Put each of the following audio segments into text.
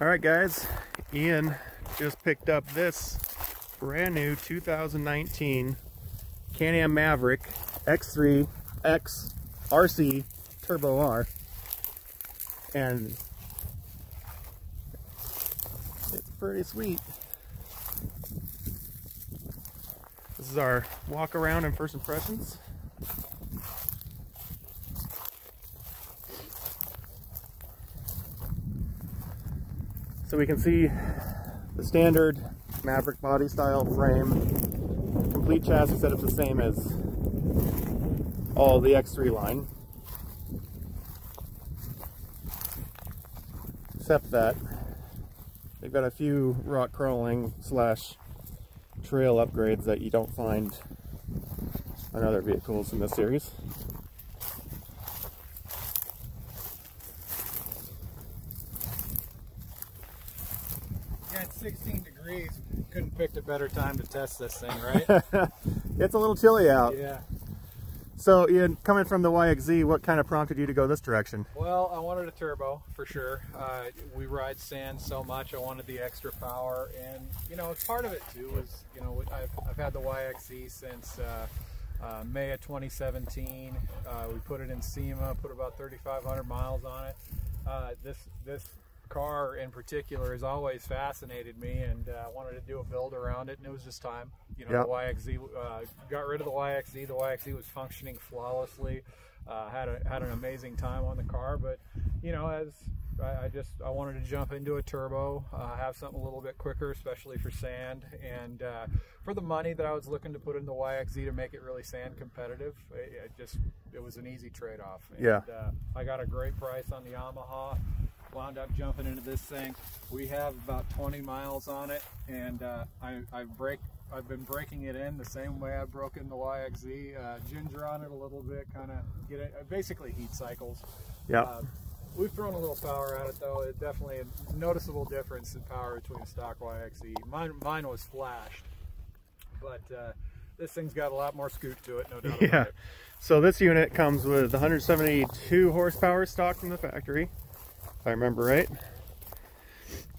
Alright guys, Ian just picked up this brand new 2019 Can-Am Maverick X3-X RC Turbo R, and it's pretty sweet. This is our walk around and first impressions. So we can see the standard Maverick body style, frame, complete chassis setup, the same as all the X3 line, except that they've got a few rock crawling / trail upgrades that you don't find on other vehicles in this series. At 16 degrees, couldn't pick a better time to test this thing, right? It's a little chilly out. Yeah. So Ian, coming from the YXZ, what kind of prompted you to go this direction? Well, I wanted a turbo for sure. We ride sand so much, I wanted the extra power, and you know, part of it too was, you know, I've had the YXZ since May of 2017. We put it in SEMA, put about 3,500 miles on it. This car in particular has always fascinated me, and I wanted to do a build around it, and it was just time. You know, yep. The YXZ, got rid of the YXZ. The YXZ was functioning flawlessly. Had an amazing time on the car, but you know, as I wanted to jump into a turbo, have something a little bit quicker, especially for sand, and for the money that I was looking to put in the YXZ to make it really sand competitive, it was an easy trade-off. Yeah. I got a great price on the Yamaha. Wound up jumping into this thing. We have about 20 miles on it, and I've been breaking it in the same way I broke in the YXZ. Ginger on it a little bit, kind of get it, basically heat cycles. Yeah. We've thrown a little power at it though. It's definitely a noticeable difference in power between stock YXZ. Mine was flashed, but this thing's got a lot more scoot to it, no doubt about it. So this unit comes with 172 horsepower stock from the factory, if I remember right.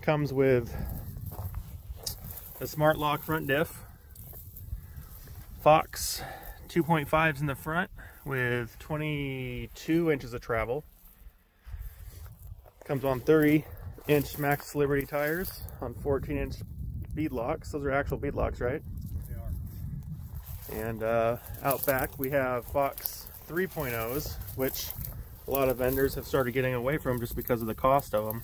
Comes with a smart lock front diff, Fox 2.5s in the front with 22 inches of travel. Comes on 30-inch Maxxis Liberty tires on 14-inch bead locks. Those are actual bead locks, right? They are. And out back we have Fox 3.0s, which a lot of vendors have started getting away from just because of the cost of them,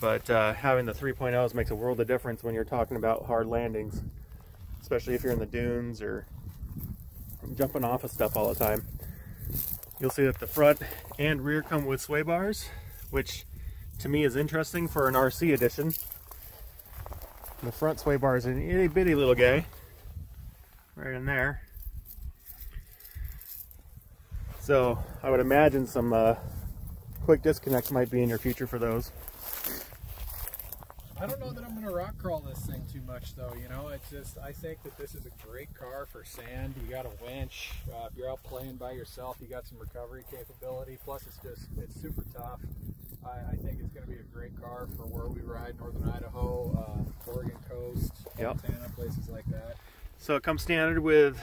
but having the 3.0s makes a world of difference when you're talking about hard landings, especially if you're in the dunes or jumping off of stuff all the time. You'll see that the front and rear come with sway bars, which to me is interesting for an RC edition. The front sway bar is an itty bitty little guy right in there. So I would imagine some quick disconnects might be in your future for those. I don't know that I'm gonna rock crawl this thing too much though, you know, it's just, I think that this is a great car for sand. You got a winch, if you're out playing by yourself, you got some recovery capability, plus it's just, it's super tough. I think it's gonna be a great car for where we ride, Northern Idaho, Oregon coast, Montana, yep, places like that. So it comes standard with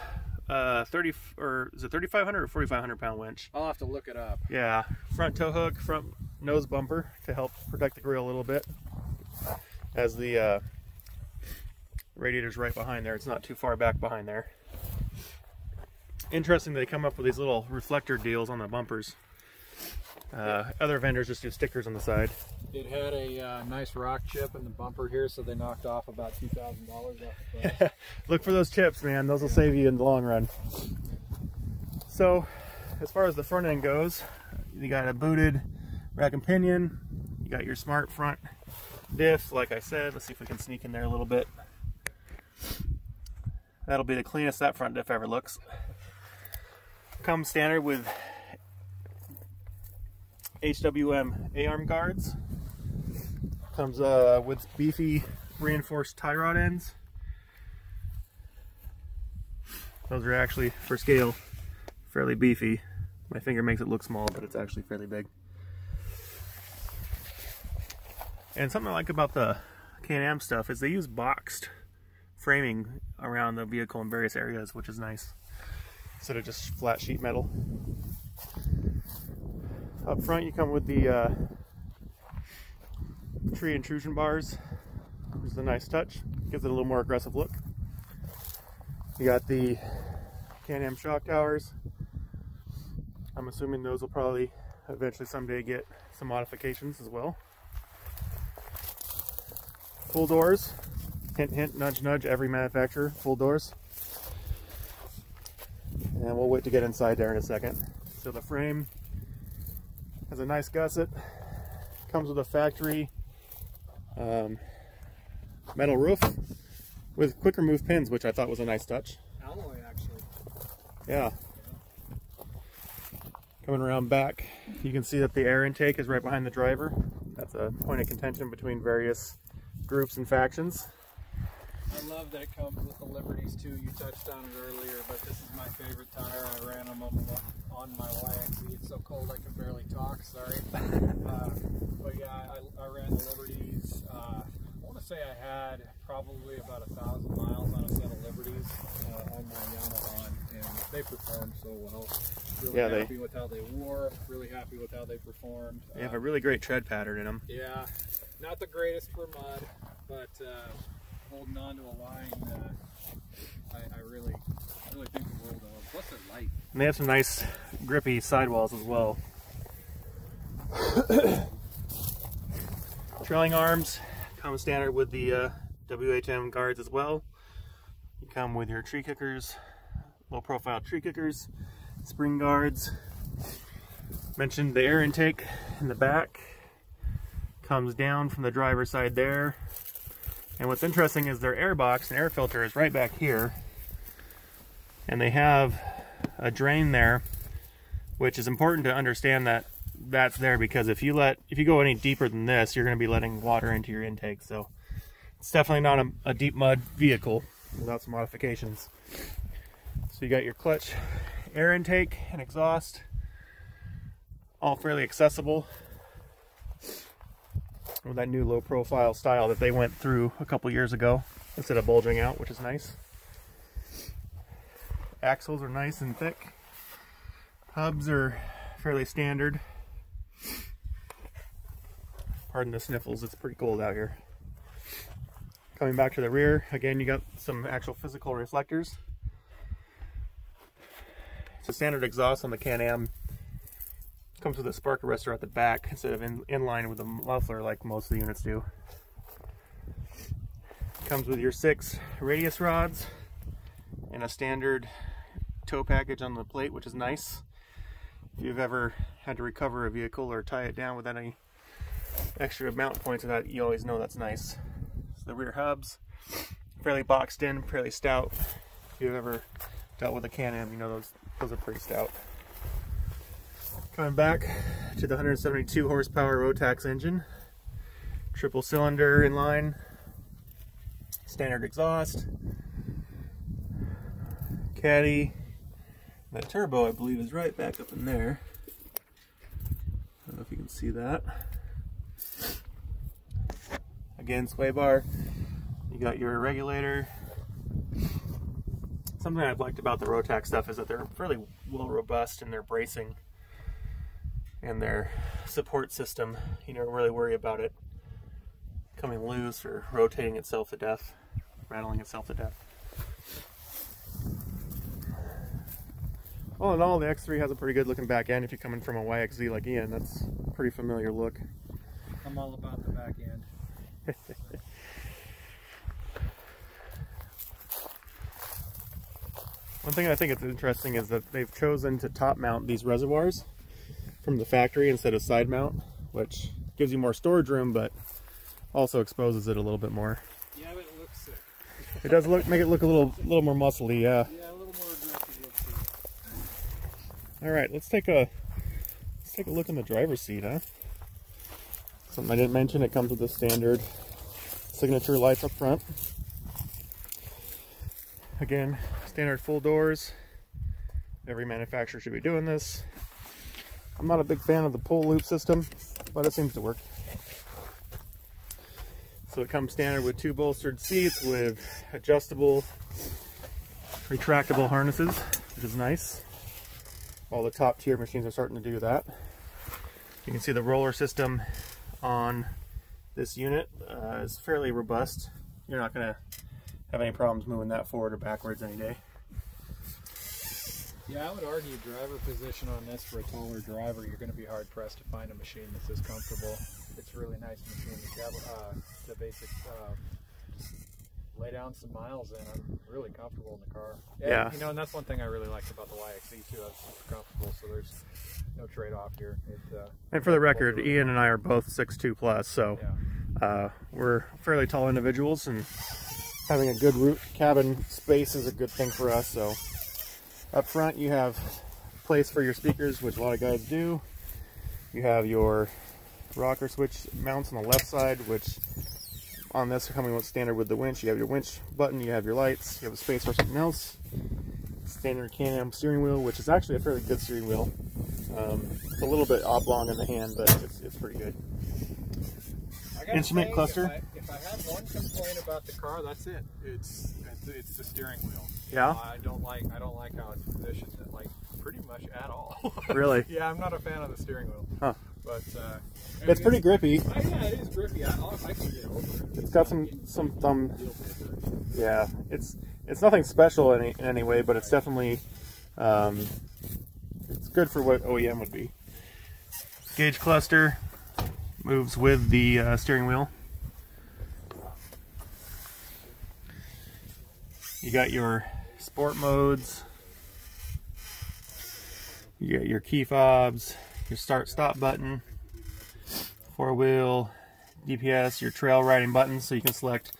3,500 or 4,500 pound winch. I'll have to look it up. Yeah, front tow hook, front nose bumper to help protect the grill a little bit, as the radiator's right behind there. It's not too far back behind there. Interesting they come up with these little reflector deals on the bumpers. Other vendors just do stickers on the side. It had a nice rock chip in the bumper here, so they knocked off about $2,000 off the price. Look for those chips, man. Those will save you in the long run. So, as far as the front end goes, you got a booted rack and pinion. You got your smart front diff, like I said. Let's see if we can sneak in there a little bit. That'll be the cleanest that front diff ever looks. Comes standard with HWM A-arm guards. Comes with beefy reinforced tie rod ends. Those are actually, for scale, fairly beefy. My finger makes it look small, but it's actually fairly big. And something I like about the Can-Am stuff is they use boxed framing around the vehicle in various areas, which is nice, instead of just flat sheet metal. Up front you come with the tree intrusion bars, which is a nice touch, gives it a little more aggressive look. You got the Can-Am shock towers. I'm assuming those will probably eventually someday get some modifications as well. Full doors, hint hint, nudge nudge, every manufacturer, full doors. And we'll wait to get inside there in a second. So the frame has a nice gusset, comes with a factory metal roof with quick remove pins, which I thought was a nice touch. Alloy, actually. Yeah. Coming around back, you can see that the air intake is right behind the driver. That's a point of contention between various groups and factions. I love that it comes with the Liberties too. You touched on it earlier, but this is my favorite tire. I ran them on my YXZ. It's so cold I can barely talk, sorry. But yeah, I ran the Liberties. I want to say I had probably about 1,000 miles on a set of Liberties on my Yamaha, and they performed so well. Really happy with how they wore, really happy with how they performed. They have a really great tread pattern in them. Yeah, not the greatest for mud, but holding on to a line, I really think the world of them. Plus they're light. And they have some nice grippy sidewalls as well. Trailing arms come standard with the WHM guards as well. You come with your tree kickers, low profile tree kickers, spring guards. Mentioned the air intake in the back, comes down from the driver's side there. And what's interesting is their air box and air filter is right back here, and they have a drain there, which is important to understand that that's there, because if you go any deeper than this, you're going to be letting water into your intake. So it's definitely not a deep mud vehicle without some modifications. So you got your clutch, air intake and exhaust, all fairly accessible with that new low profile style that they went through a couple years ago instead of bulging out, which is nice. Axles are nice and thick. Hubs are fairly standard. Pardon the sniffles, it's pretty cold out here. Coming back to the rear, again you got some actual physical reflectors. It's a standard exhaust on the Can-Am. Comes with a spark arrestor at the back instead of in line with a muffler like most of the units do. Comes with your 6 radius rods and a standard tow package on the plate, which is nice. If you've ever had to recover a vehicle or tie it down without any extra mount points, that you always know that's nice. So the rear hubs, fairly boxed in, fairly stout. If you've ever dealt with a Can-Am, you know those are pretty stout. Coming back to the 172 horsepower Rotax engine, triple cylinder inline, standard exhaust, caddy. The turbo, I believe, is right back up in there. I don't know if you can see that. Again, sway bar. You got your regulator. Something I've liked about the Rotax stuff is that they're fairly well robust in their bracing and their support system. You don't really worry about it coming loose or rotating itself to death, rattling itself to death. All in all, the X3 has a pretty good looking back end. If you're coming from a YXZ like Ian, that's a pretty familiar look. I'm all about the back end. One thing I think it's interesting is that they've chosen to top mount these reservoirs from the factory instead of side mount, which gives you more storage room, but also exposes it a little bit more. Yeah, but it looks sick. It does make it look a little more muscly, yeah. Yeah, a little more aggressive looks sick. All right, let's take a look in the driver's seat, huh? Something I didn't mention, it comes with the standard signature lights up front. Again, standard full doors. Every manufacturer should be doing this. I'm not a big fan of the pull loop system, but it seems to work. So it comes standard with two bolstered seats with adjustable, retractable harnesses, which is nice. All the top tier machines are starting to do that. You can see the roller system on this unit is fairly robust. You're not going to have any problems moving that forward or backwards any day. Yeah, I would argue driver position on this for a taller driver, you're going to be hard pressed to find a machine that's this comfortable. It's a really nice machine to basic lay down some miles in. I'm really comfortable in the car. Yeah. You know, and that's one thing I really liked about the YXZ too. I was super comfortable, so there's no trade-off here. It, and for the record, Ian and I are both 6'2 plus, so yeah. We're fairly tall individuals, and having a good roof cabin space is a good thing for us. So up front you have place for your speakers, which a lot of guys do. You have your rocker switch mounts on the left side, which on this are coming with standard with the winch. You have your winch button, you have your lights, you have a space for something else. Standard Can-Am steering wheel, which is actually a fairly good steering wheel. It's a little bit oblong in the hand, but it's pretty good. Instrument cluster. If I have one complaint about the car, that's it. It's the steering wheel. Yeah. I don't like how it's positioned. Like pretty much at all. Really? Yeah, I'm not a fan of the steering wheel. Huh. But it's pretty grippy. Oh, yeah, it is grippy. I can get over it. It's got some thumb. Yeah, it's nothing special in any way, but it's definitely it's good for what OEM would be. Gauge cluster moves with the steering wheel. You got your sport modes. You got your key fobs, your start-stop button, four-wheel, DPS, your trail riding button, so you can select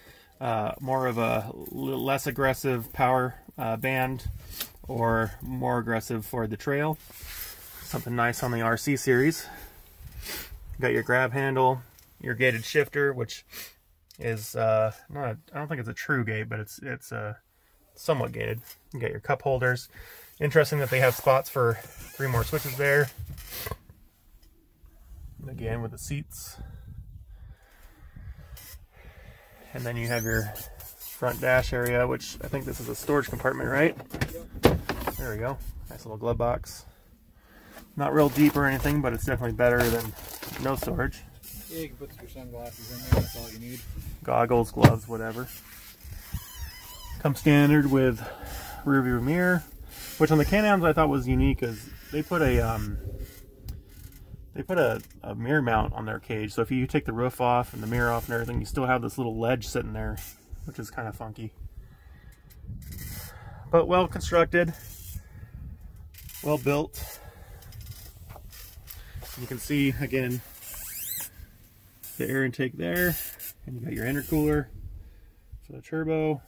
more of a less aggressive power band or more aggressive for the trail. Something nice on the RC series. Got your grab handle, your gated shifter, which is I don't think it's a true gate, but it's somewhat gated. You got your cup holders. Interesting that they have spots for 3 more switches there. Again with the seats. And then you have your front dash area, which I think this is a storage compartment, right? There we go. Nice little glove box. Not real deep or anything, but it's definitely better than no storage. Yeah, you can put your sunglasses in there, that's all you need. Goggles, gloves, whatever. Comes standard with rear view mirror, which on the Can-Ams I thought was unique, is they put a mirror mount on their cage. So if you take the roof off and the mirror off and everything, you still have this little ledge sitting there, which is kind of funky. But well constructed, well built. You can see again the air intake there, and you got your intercooler for the turbo.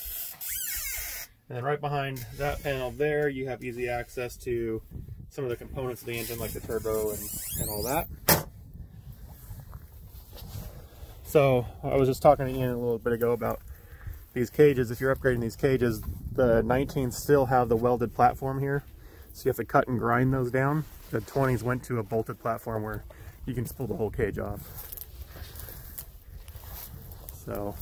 And then right behind that panel there, you have easy access to some of the components of the engine, like the turbo and all that. So I was just talking to Ian a little bit ago about these cages. If you're upgrading these cages, the 19s still have the welded platform here. So you have to cut and grind those down. The 20s went to a bolted platform where you can just pull the whole cage off. So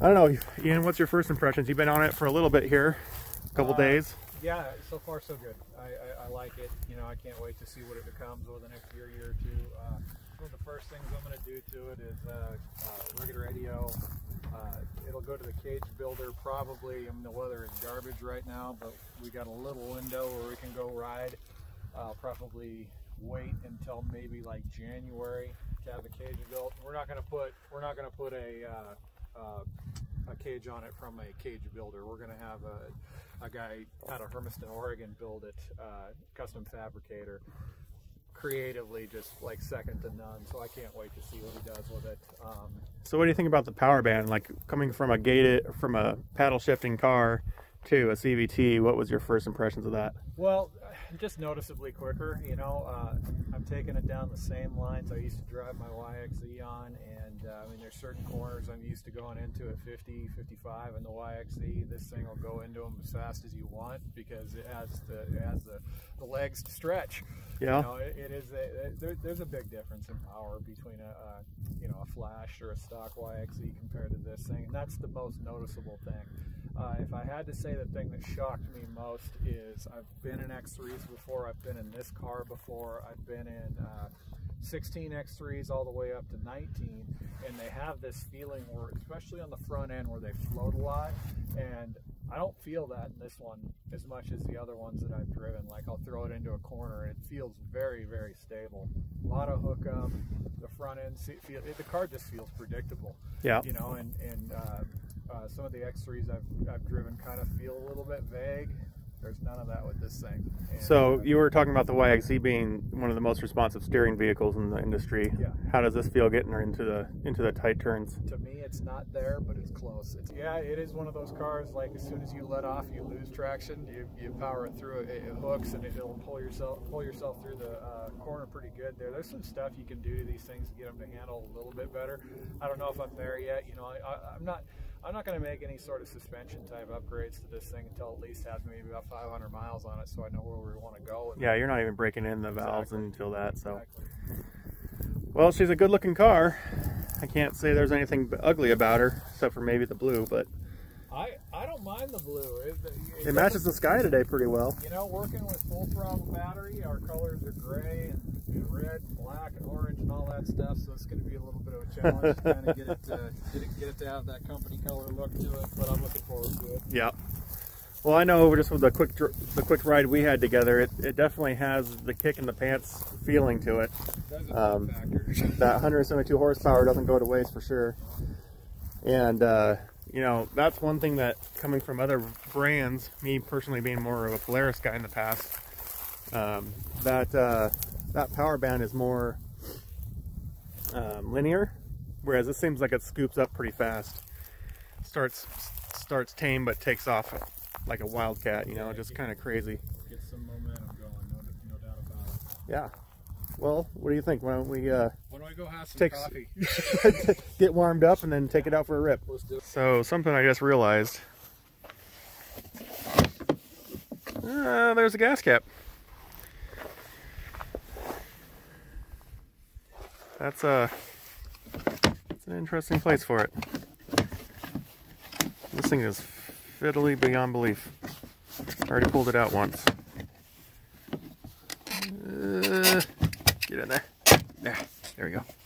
I don't know, Ian, what's your first impressions? You've been on it for a little bit here, a couple days. Yeah, so far so good. I like it. You know, I can't wait to see what it becomes over the next year or two. One of the first things I'm going to do to it is rig it radio. It'll go to the cage builder probably. I mean, the weather is garbage right now, but we got a little window where we can go ride. Probably wait until maybe like January to have the cage built. We're not going to put a cage on it from a cage builder. We're going to have a guy out of Hermiston, Oregon build it, custom fabricator, creatively just like second to none. So I can't wait to see what he does with it. So what do you think about the power band, like coming from a paddle shifting car to a CVT, what was your first impressions of that? Well, just noticeably quicker, you know. I'm taking it down the same lines I used to drive my YXZ on, and I mean, there's certain corners I'm used to going into at 50, 55 in the YXZ. This thing will go into them as fast as you want because it has the legs to stretch. Yeah. You know, there's a big difference in power between a Flash or a stock YXZ compared to this thing, and that's the most noticeable thing. If I had to say the thing that shocked me most is I've been in X3s before, I've been in this car before, I've been in 16 X3s all the way up to 19, and they have this feeling where, especially on the front end, where they float a lot, and I don't feel that in this one as much as the other ones that I've driven. Like, I'll throw it into a corner and it feels very, very stable. A lot of hookup, the front end, the car just feels predictable. Yeah. You know, and some of the X3s I've driven kind of feel a little bit vague. There's none of that with this thing. And so you were talking about the YXZ being one of the most responsive steering vehicles in the industry. Yeah. How does this feel getting her into the tight turns? To me, it's not there, but it's close. It is one of those cars, like, as soon as you let off, you lose traction. You power it through, it hooks, and it'll pull yourself through the corner pretty good there. There's some stuff you can do to these things to get them to handle a little bit better. I don't know if I'm there yet. You know, I'm not going to make any sort of suspension type upgrades to this thing until at least has maybe about 500 miles on it, so I know where we want to go. Yeah, you're not even breaking in the valves until that. So, well, she's a good-looking car. I can't say there's anything ugly about her, except for maybe the blue. But I don't mind the blue. It matches the sky today pretty well. You know, working with full throttle battery, our colors are gray and red, black, and orange, and all that stuff. So it's going to be a little bit of a challenge to kind of get it to have that company color look to it. But I'm looking forward to it. Yeah. Well, I know just with the quick ride we had together, it definitely has the kick in the pants feeling to it. That's a factor. That 172 horsepower doesn't go to waste for sure. And you know, that's one thing that, coming from other brands, me personally being more of a Polaris guy in the past, that power band is more linear, whereas this seems like it scoops up pretty fast. Starts tame but takes off like a wildcat, you know, just kind of crazy. Get some momentum going, no doubt about it. Yeah. Well, what do you think? Why don't we go have some coffee? Get warmed up and then take it out for a rip. Let's do it. So, something I just realized. There's a gas cap. That's an interesting place for it. This thing is fiddly beyond belief. I already pulled it out once. Get in there. There we go.